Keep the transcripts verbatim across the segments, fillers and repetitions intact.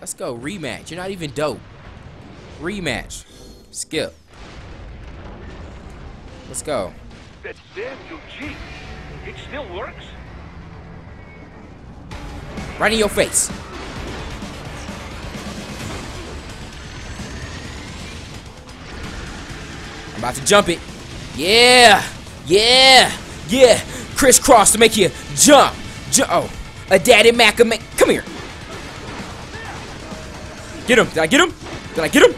Let's go. Rematch. You're not even dope. Rematch. Skip. Let's go. That's damn too cheap. It still works. Right in your face. I'm about to jump it. Yeah. Yeah. Yeah. Crisscross to make you jump. Jump. Oh. A daddy Mac. Come here. Get him. Did I get him? Did I get him?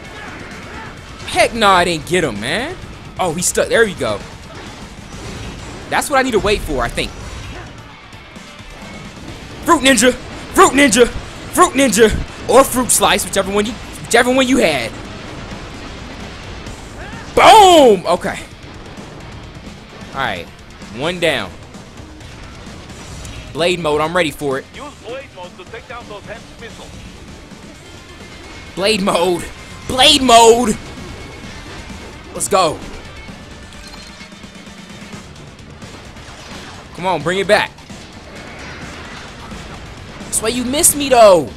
Heck no, I didn't get him, man. Oh, he's stuck. There you go. That's what I need to wait for, I think. Fruit Ninja! Fruit Ninja! Fruit Ninja! Or Fruit Slice, whichever one you whichever one you had. Boom! Okay. Alright. One down. Blade mode, I'm ready for it. Use blade mode to take down those heavy missiles. Blade mode! Blade mode! Let's go. Come on, bring it back. That's why you missed me, though.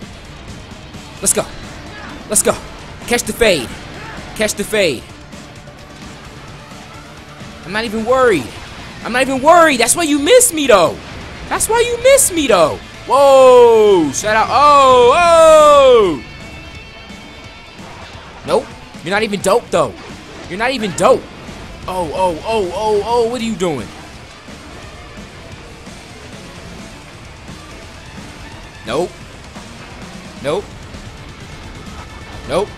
Let's go. Let's go. Catch the fade. Catch the fade. I'm not even worried. I'm not even worried. That's why you missed me, though. That's why you missed me, though. Whoa. Shout out. Oh, oh. Nope. You're not even dope, though. You're not even dope. Oh, oh, oh, oh, oh. What are you doing? Nope. Nope. Nope.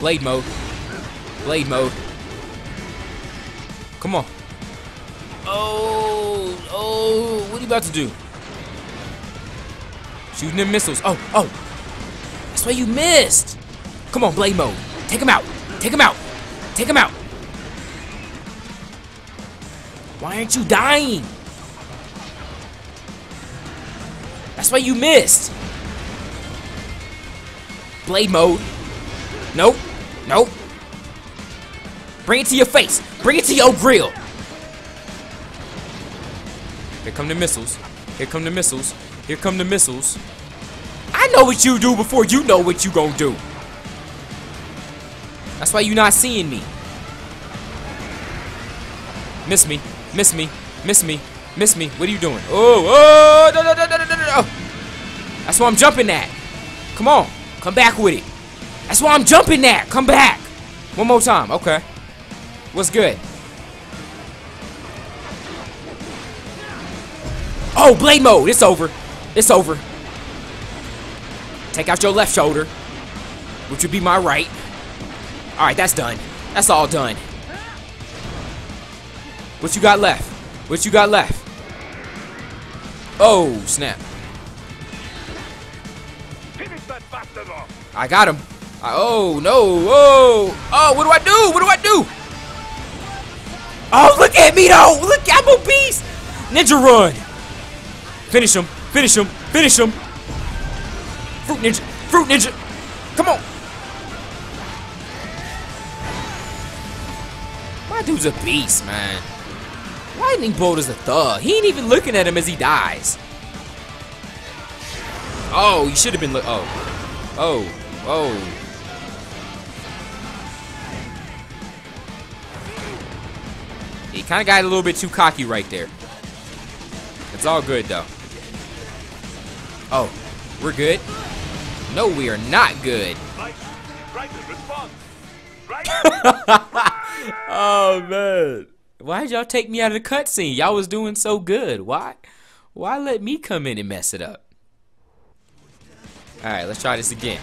Blade mode. Blade mode. Come on. Oh, oh, what are you about to do? Shooting them missiles. Oh, oh. That's why you missed. Come on, blade mode. Take him out. Take him out. Take him out. Why aren't you dying? That's why you missed. Blade mode. Nope. Nope. Bring it to your face. Bring it to your grill. Here come the missiles. Here come the missiles. Here come the missiles. I know what you do before you know what you gonna do. That's why you not seeing me. Miss me. Miss me. Miss me. Miss me. What are you doing? Oh, oh, no, no, no, no, no, no, no. That's what I'm jumping at. Come on. Come back with it. That's what I'm jumping at. Come back. One more time. Okay. What's good? Oh, blade mode. It's over. It's over. Take out your left shoulder, which would be my right. All right, that's done. That's all done. What you got left? What you got left? Oh, snap. Finish that bastard off. I got him. I, oh, no. Oh, oh, what do I do? What do I do? Oh, look at me, though. Look, I'm a beast. Ninja run. Finish him. Finish him. Finish him. Fruit Ninja. Fruit Ninja. Come on. My dude's a beast, man. Lightning Bolt is a thug. He ain't even looking at him as he dies. Oh, you should have been look. Oh. Oh. Oh. He kind of got a little bit too cocky right there. It's all good, though. Oh. We're good? No, we are not good. Oh, man. Why did y'all take me out of the cutscene? Y'all was doing so good. Why? Why let me come in and mess it up? All right, let's try this again.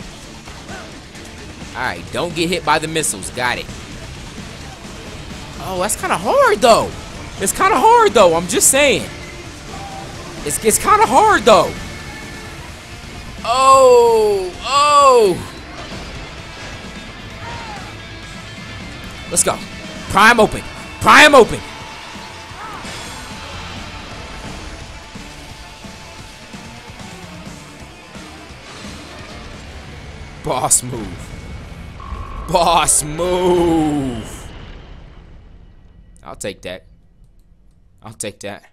All right, don't get hit by the missiles. Got it. Oh, that's kind of hard, though. It's kind of hard, though. I'm just saying. It's, it's kind of hard, though. Oh, oh. Let's go. Prime open. Pry him open. Boss move. Boss move. I'll take that. I'll take that.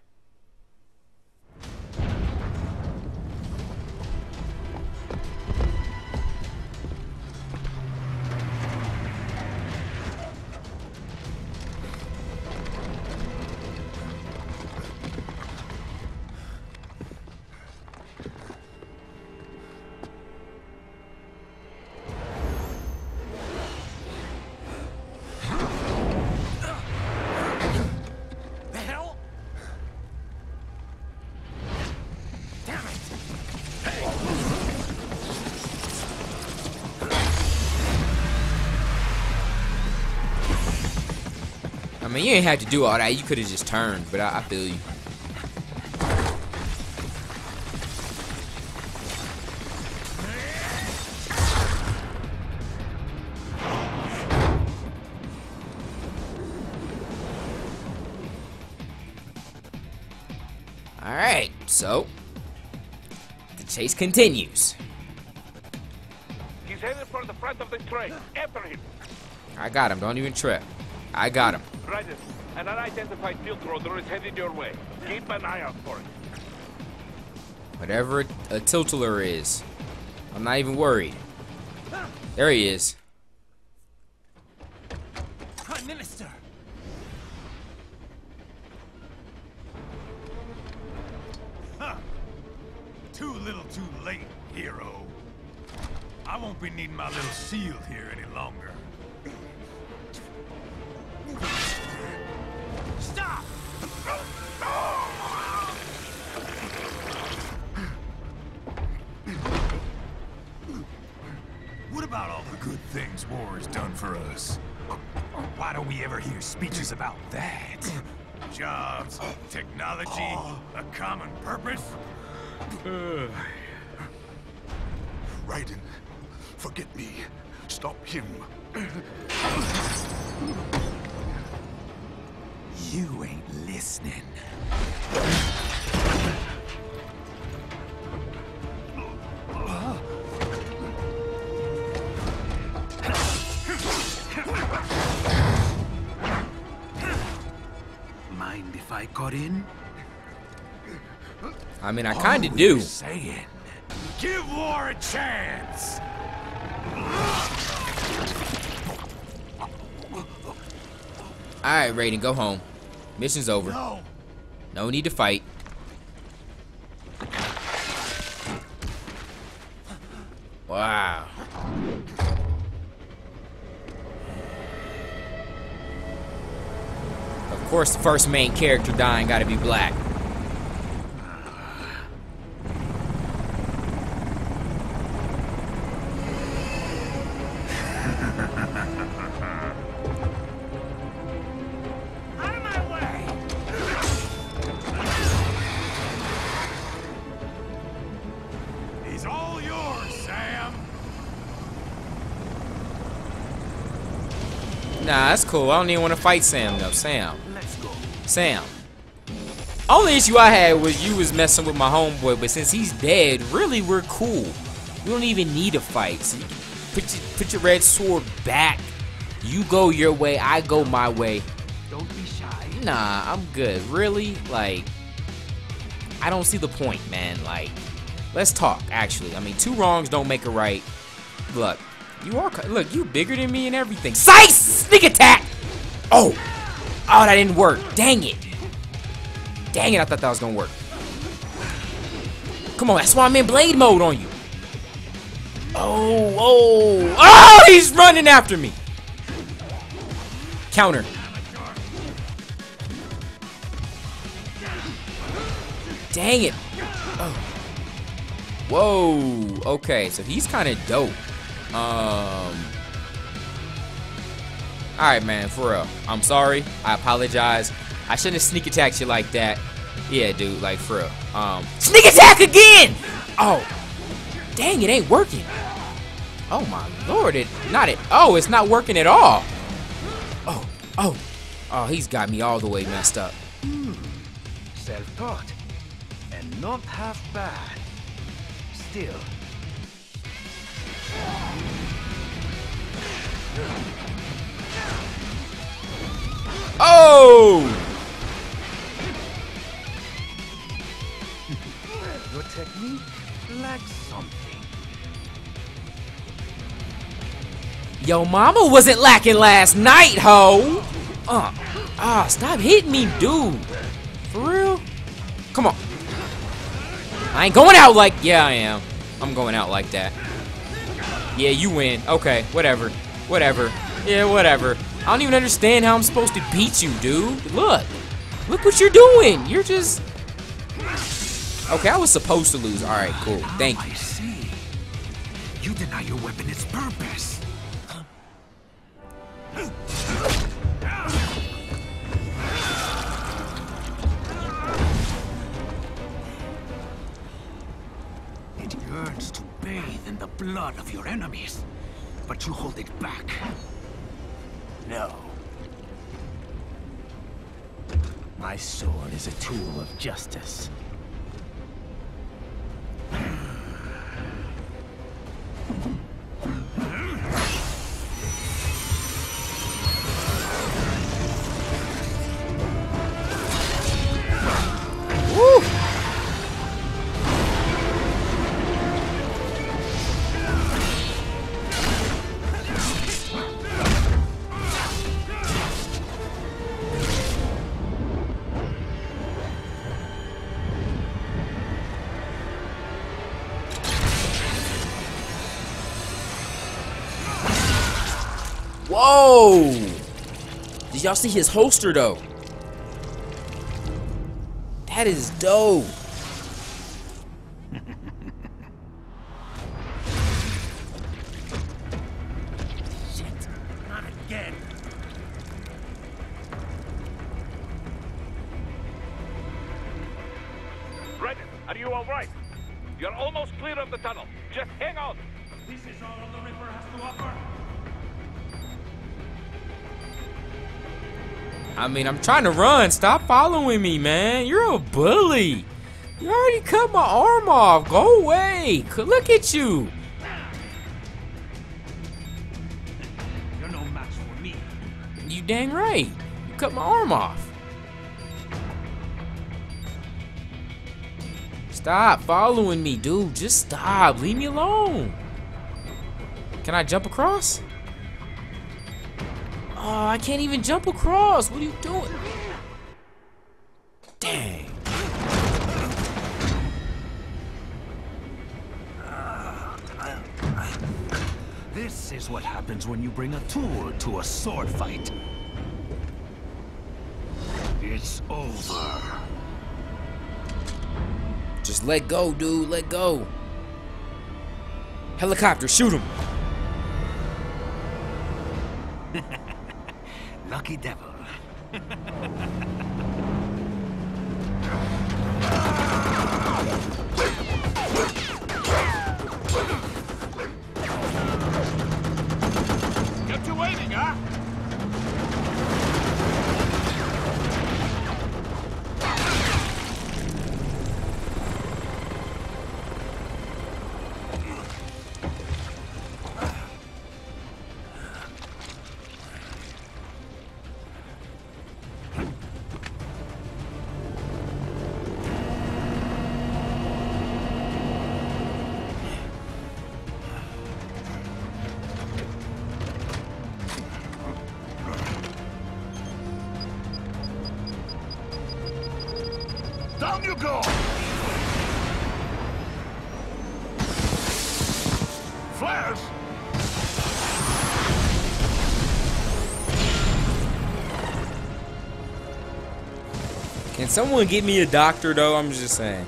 mean, you ain't have to do all that. You could have just turned, but I, I feel you. Alright, so the chase continues. He's headed for the front of the train. After him. I got him. Don't even trip. I got him. Raiden, an unidentified field roader is headed your way. Keep an eye out for it. Whatever a tiltler is, I'm not even worried. There he is. Prime Minister. Huh. Too little, too late, hero. I won't be needing my little shield here any longer. Stop! What about all the good things war has done for us? Why don't we ever hear speeches about that? Jobs, technology, a common purpose? Raiden, forget me. Stop him. You ain't listening. Mind if I got in? I mean, I kind of do. Saying, give war a chance. All right, Raiden, go home. Mission's over. No. No need to fight. Wow. Of course, the first main character dying gotta be black. Nah, that's cool. I don't even want to fight Sam though. Sam. Let's go. Sam. Only issue I had was you was messing with my homeboy, but since he's dead, really we're cool. We don't even need a fight. So you put your put your red sword back. You go your way, I go my way. Don't be shy. Nah, I'm good. Really? Like, I don't see the point, man. Like, let's talk, actually. I mean, two wrongs don't make a right. Look. You are, look, you bigger than me and everything. SICE! Sneak attack! Oh! Oh, that didn't work. Dang it. Dang it, I thought that was gonna work. Come on, that's why I'm in blade mode on you. Oh, oh. Oh, he's running after me. Counter. Dang it. Oh. Whoa. Okay, so he's kind of dope. Um. Alright, man, for real. I'm sorry. I apologize. I shouldn't have sneak attacked you like that. Yeah, dude, like, for real. Um. Sneak attack again! Oh. Dang, it ain't working. Oh, my lord. It, not it. Oh, it's not working at all. Oh, oh. Oh, he's got me all the way messed up. Hmm. Self-taught. And not half bad. Still. Oh! Your technique lacks something. Yo, mama wasn't lacking last night, ho! Uh, ah, stop hitting me, dude. For real? Come on. I ain't going out like... Yeah, I am. I'm going out like that. Yeah, you win. Okay, whatever. Whatever. Yeah, whatever. I don't even understand how I'm supposed to beat you, dude. Look. Look what you're doing. You're just... Okay, I was supposed to lose. All right, cool. Thank you. I see. You deny your weapon its purpose. burns to bathe in the blood of your enemies, but you hold it back. No. My sword is a tool of justice. Whoa! Did y'all see his holster though? That is dope. Shit, not again. Raiden, are you alright? You're almost clear of the tunnel. Just hang on. This is all the river has to offer. I mean, I'm trying to run. Stop following me, man. You're a bully. You already cut my arm off. Go away. Look at you. You're no match for me. You dang right. You cut my arm off. Stop following me, dude. Just stop. Leave me alone. Can I jump across? Oh, I can't even jump across. What are you doing? Dang. This is what happens when you bring a tool to a sword fight. It's over. Just let go, dude. Let go. Helicopter, shoot him. Lucky devil. Kept you waiting, huh? Down you go! Flares! Can someone get me a doctor though? I'm just saying.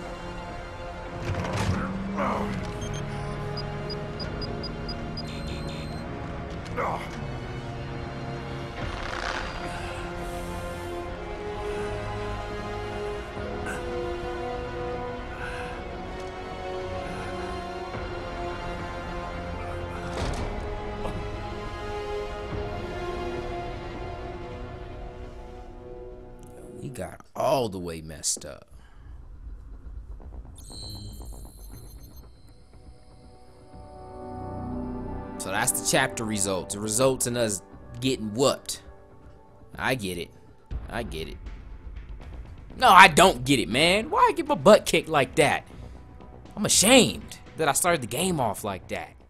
Got all the way messed up. So that's the chapter results. It results in us getting whooped. I get it. I get it. No, I don't get it, man. Why I get my butt kicked like that? I'm ashamed that I started the game off like that.